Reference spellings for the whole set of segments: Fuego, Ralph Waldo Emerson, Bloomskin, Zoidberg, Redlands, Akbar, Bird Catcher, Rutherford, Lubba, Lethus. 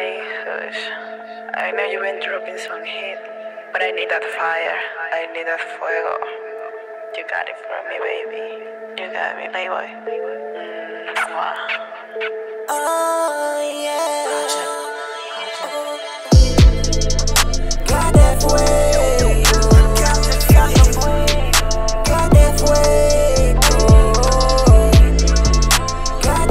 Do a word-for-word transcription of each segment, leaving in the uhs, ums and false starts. I, I know you've been dropping some heat, but I need that fire, I need that fuego. You got it for me, baby. You got me, playboy. Mm, wow. Oh yeah. Got that way. Got that way. Got that way. Got that way. Got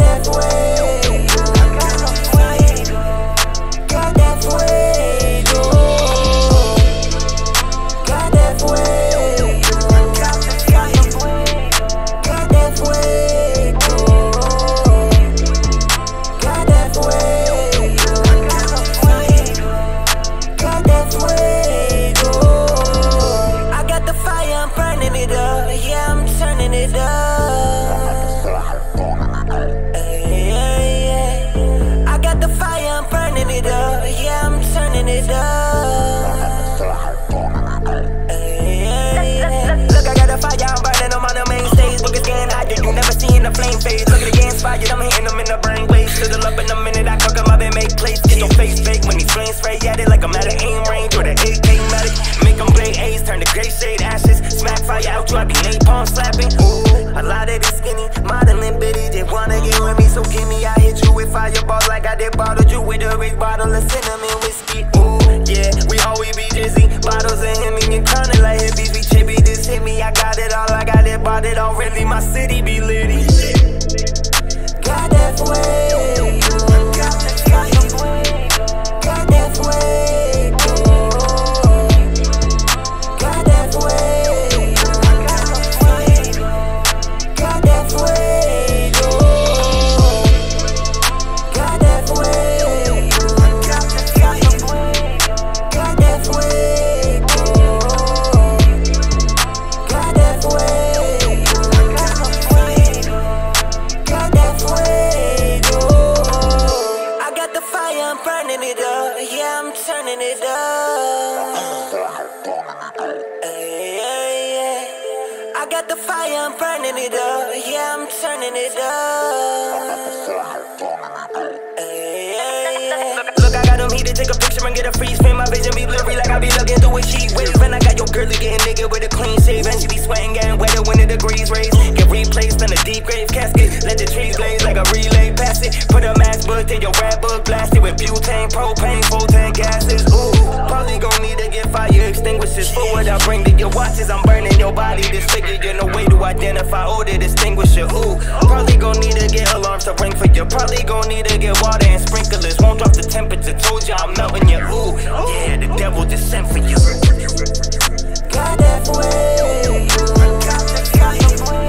that way. Got that way.